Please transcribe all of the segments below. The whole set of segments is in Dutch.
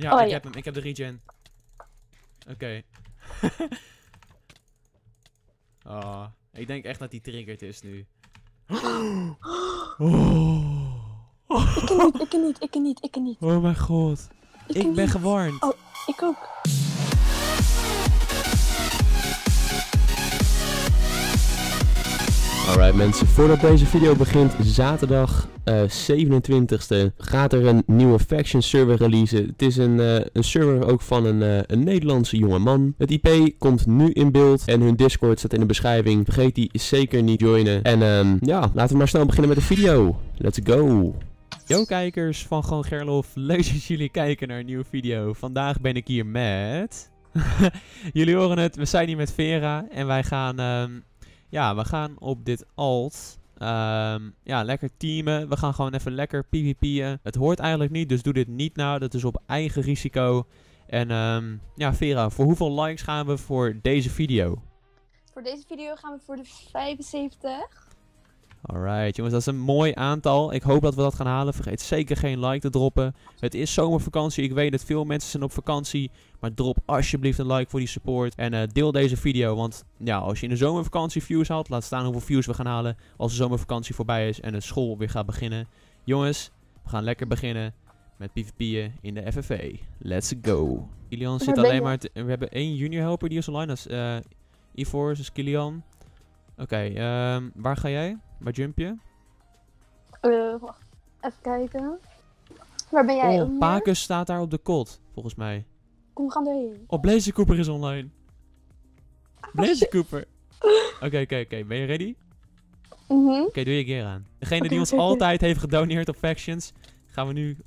Ja, oh, ik heb hem. Ik heb de regen. Oké. Oh, ik denk echt dat die triggerd is nu. Oh. Oh. Ik kan niet. Oh mijn god. Ik ben gewarnd. Oh, ik ook. Alright mensen, voordat deze video begint, zaterdag 27e gaat er een nieuwe Faction server releasen. Het is een server ook van een Nederlandse jongeman. Het IP komt nu in beeld en hun Discord staat in de beschrijving. Vergeet die zeker niet joinen. En ja, laten we maar snel beginnen met de video. Let's go! Yo kijkers van GewoonGerlof, leuk dat jullie kijken naar een nieuwe video. Vandaag ben ik hier met... jullie horen het, we zijn hier met Vera en wij gaan... Ja, we gaan op dit alt. Ja, lekker teamen. We gaan gewoon even lekker PvP'en. Het hoort eigenlijk niet, dus doe dit niet nou. Dat is op eigen risico. En ja, Vera, voor hoeveel likes gaan we voor deze video? Voor deze video gaan we voor de 75. Alright, jongens, dat is een mooi aantal. Ik hoop dat we dat gaan halen. Vergeet zeker geen like te droppen. Het is zomervakantie. Ik weet dat veel mensen zijn op vakantie. Maar drop alsjeblieft een like voor die support. En deel deze video. Want ja, als je in de zomervakantie views haalt, laat staan hoeveel views we gaan halen. Als de zomervakantie voorbij is en de school weer gaat beginnen. Jongens, we gaan lekker beginnen met PvP'en in de FFV. Let's go. Kilian zit alleen maar... We hebben één junior helper die is online. Dat is Ivor, dat is Kilian. Oké, waar ga jij? Waar jump je? Wacht, even kijken. Waar ben jij? Oh, Pakus staat daar op de kot, volgens mij. Kom, we gaan erheen. Oh, Blazer Cooper is online. Blazer Cooper. Oké. Ben je ready? Oké, doe je gear aan. Degene die ons altijd heeft gedoneerd op Factions, gaan we nu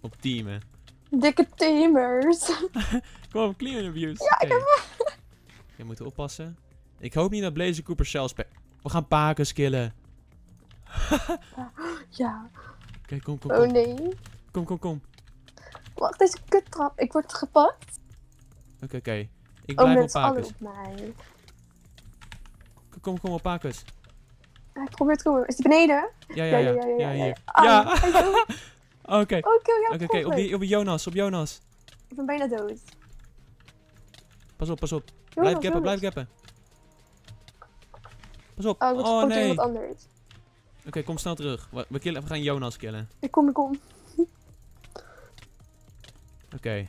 op teamen. Dikke teamers. Kom op, clean abuse. Ja, ik heb je moet oppassen. Ik hoop niet dat Blazer Cooper zelfs... We gaan Pakus killen. Ja. Oké, kom. Oh nee. Kom. Wacht, deze kuttrap. Ik word gepakt. Oké. Ik blijf op Pakus. Op mij. Kom op Pakus. Hij probeert te komen. Is die beneden? Ja. Ja. Oké. Op Jonas. Ik ben bijna dood. Pas op. Blijf gappen. Pas op. Oh nee. Oké, kom snel terug. We gaan Jonas killen. Ik kom. Oké.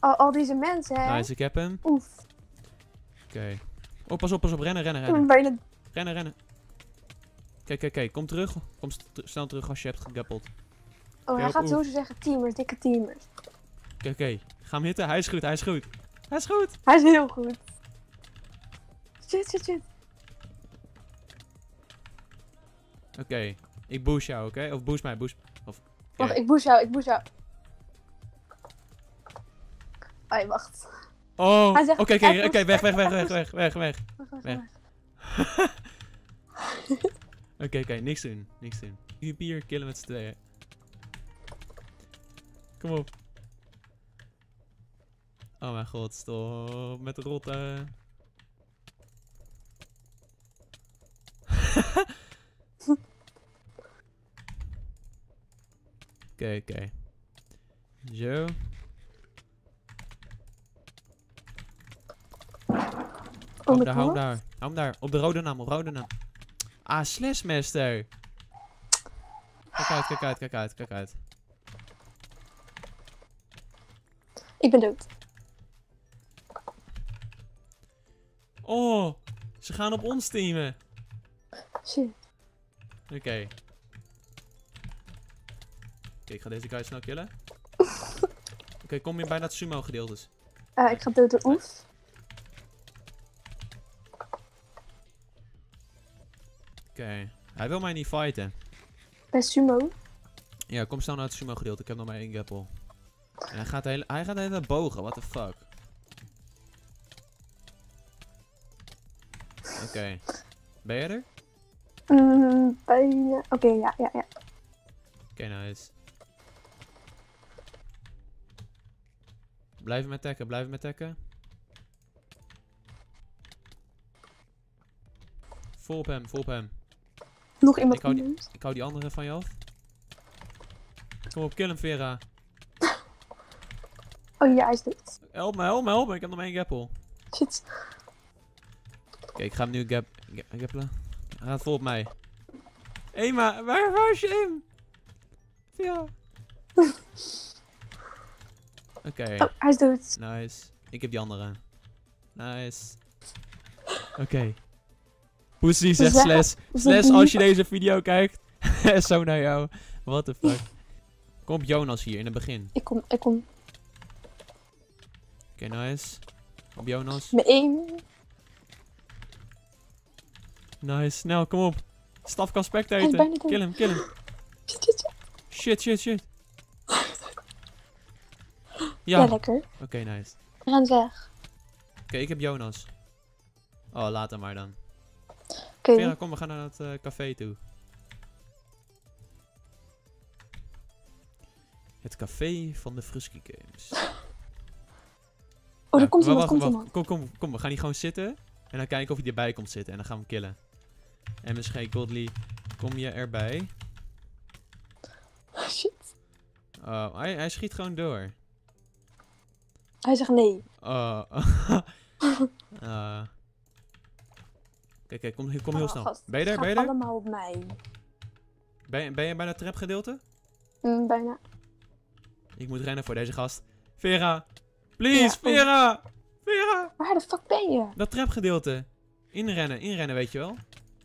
Al deze mensen, hè? Nice, ik heb hem. Oef. Oké. Oh, pas op. Rennen. Rennen. Kijk. Kom terug. Kom snel terug als je hebt gegappeld. Oh, hij gaat sowieso zeggen teamers, dikke teamers. Oké. Ga hem hitten. Hij is goed. Hij is heel goed. Shit. Oké, ik boost jou, oké? Of boost mij, Wacht, okay. Ik boost jou. Ai, wacht. Oh, oké, weg. Oké, niks doen. Hier killen met z'n tweeën. Kom op. Oh mijn god, stop met de rotten. Oké. Zo. Hou hem daar. Op de rode naam. Ah, slashmaster. Kijk uit. Ik ben dood. Oh, ze gaan op ons teamen. Shit. Oké. Oké, ik ga deze guy snel killen. Oké, kom je bijna het sumo gedeeltes. Ik ga dood door oef. Oké, hij wil mij niet fighten. Bij sumo? Ja, kom snel naar het sumo gedeelte. Ik heb nog maar één gappel. En hij gaat de hele bogen, what the fuck. Oké, ben je er? Bijna. Oké, ja. Oké, nice. Blijf hem attacken. Vol op hem. Nog iemand anders. Ik hou die andere van je af. Kom op, kill hem, Vera. Oh, hier, ijs doet. Help me, help me, help me. Ik heb nog maar één gappel. Shit. Oké, ik ga hem nu gappelen. Hij gaat vol op mij. Ema, waar is je in? Ja. Oké. Oh, hij is dood. Nice. Ik heb die andere. Nice. Oké. Pussy zegt Slash. Slash, als je deze video kijkt. Zo naar jou. What the fuck. Kom Jonas hier in het begin. Ik kom. Oké, nice. Kom Jonas. Mijn één. Nice, snel, kom op. Staf kan spectaten. Kill hem, kill hem. Shit, shit, shit. Ja, lekker. Oké, nice. We gaan weg. Oké, ik heb Jonas. Oh, laat hem maar dan. Oké. Vera, kom, we gaan naar het café toe. Het café van de Frusky Games. Oh, daar komt iemand, Kom, we gaan hier gewoon zitten. En dan kijken of hij erbij komt zitten. En dan gaan we hem killen. MSG Godly, kom je erbij? Shit. Oh, hij schiet gewoon door. Hij zegt nee. Oh. Kijk, kom heel snel. Gast, ben je er? Ben je er? Allemaal op mij. Ben je bij dat trapgedeelte? Bijna. Ik moet rennen voor deze gast. Vera! Please, ja, Vera! Vera! Waar de fuck ben je? Dat trapgedeelte. Inrennen, weet je wel?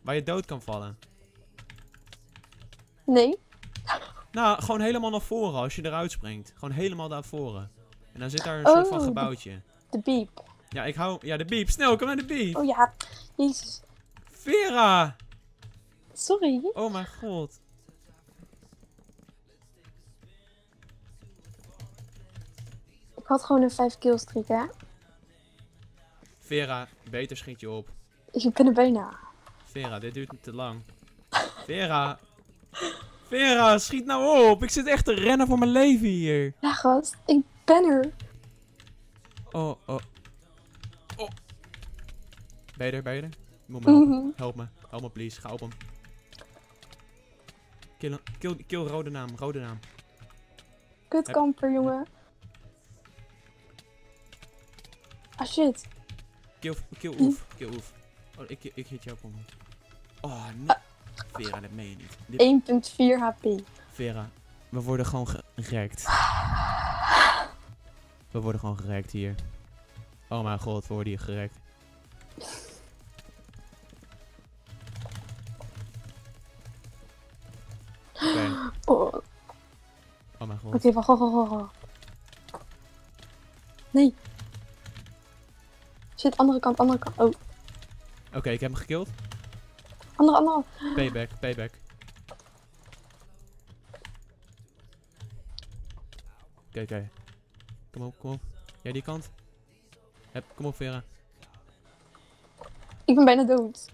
Waar je dood kan vallen. Nee. Nou, gewoon helemaal naar voren als je eruit springt. Gewoon helemaal naar voren. En dan zit daar een soort van gebouwtje. De beep. Ja, ja, de beep. Snel, kom naar de beep. Oh ja. Jezus. Vera! Sorry. Oh mijn god. Ik had gewoon een 5 kill streak, hè? Vera, beter schiet je op. Ik ben er bijna. Vera, dit duurt niet te lang. Vera! Vera, schiet nou op! Ik zit echt te rennen voor mijn leven hier. Ja, gast. Ik ben er. Oh, oh. Oh. Ben je er, ben je er? Moet me helpen. Help me. Help me, please. Ga op hem. Kill rode naam. Rode naam. Kutkamper, jongen. Ah, shit. Kill oef. Oh, ik hit jou, kom. Oh, nee. Vera, dat meen je niet. 1.4 HP. Vera, we worden gewoon gerekt. We worden gewoon gerekt hier. Oh mijn god, we worden hier gerekt. Okay. Oh mijn god. Oké, wacht, wacht. Nee. Shit, andere kant. Oh. Oké, ik heb hem gekillt. Andere. Payback. Oké. Kom op. Jij die kant. Kom op, Vera. Ik ben bijna dood.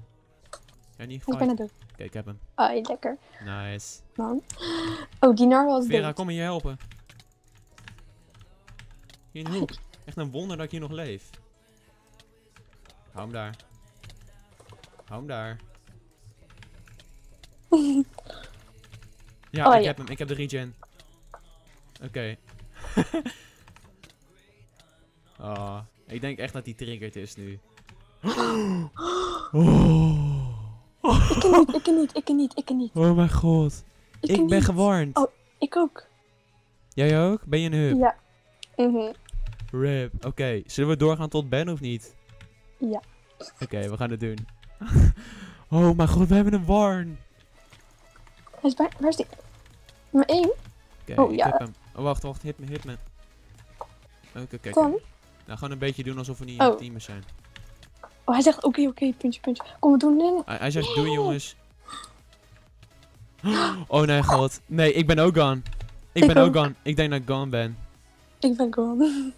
Jij niet? Ik ben bijna dood. Oké, ik heb hem. Ai, lekker. Nice. Man. Oh, die narwhal is dood. Vera, kom je helpen. Hier in de hoek. Echt een wonder dat ik hier nog leef. Hou hem daar. Ja, oh, ik heb hem. Ik heb de regen. Oké. Oh, ik denk echt dat die triggerd is nu. Ik kan niet. Oh mijn god. Ik ben gewarnd. Oh, ik ook. Jij ook? Ben je een hub? Ja. Rip. Oké. Zullen we doorgaan tot Ben of niet? Ja. Oké, we gaan het doen. Oh mijn god, we hebben een warn. Hij is bij... Waar is die? Maar één? Oké, oh, ja. Ik heb hem. Oh, wacht. Hit me. Oké. Nou, gewoon een beetje doen alsof we niet in het team zijn. Oh, hij zegt oké, puntje. Kom, we doen het. Hij zegt doei, jongens. Oh nee, god. Nee, ik ben ook gone. Ik ben ook gone. Ik denk dat ik gone ben. Ik ben gone.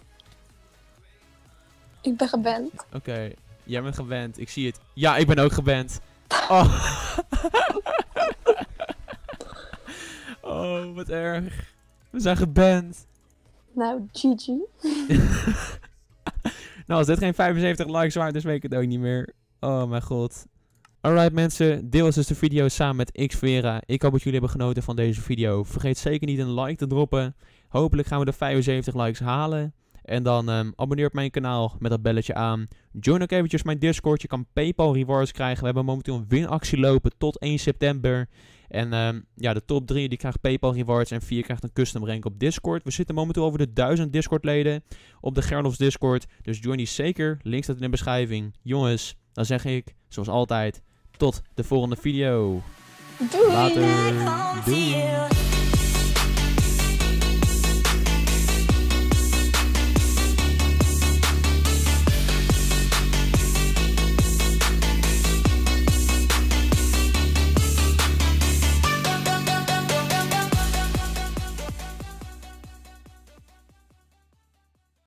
Ik ben geband. Oké. Jij bent geband. Ik zie het. Ja, ik ben ook geband. Oh. Oh, wat erg. We zijn geband. Nou, GG. Nou, als dit geen 75 likes waard is, weet ik het ook niet meer. Oh mijn god. Alright mensen, dit was dus de video samen met Xvera. Ik hoop dat jullie hebben genoten van deze video. Vergeet zeker niet een like te droppen. Hopelijk gaan we de 75 likes halen. En dan abonneer op mijn kanaal met dat belletje aan. Join ook eventjes mijn Discord. Je kan PayPal rewards krijgen. We hebben momenteel een winactie lopen tot 1 september. En ja, de top 3 die krijgt PayPal rewards en 4 krijgt een custom rank op Discord. We zitten momenteel over de 1000 Discord leden op de Gerlofs Discord. Dus join die zeker. Link staat in de beschrijving. Jongens, dan zeg ik zoals altijd tot de volgende video. Later. Doei.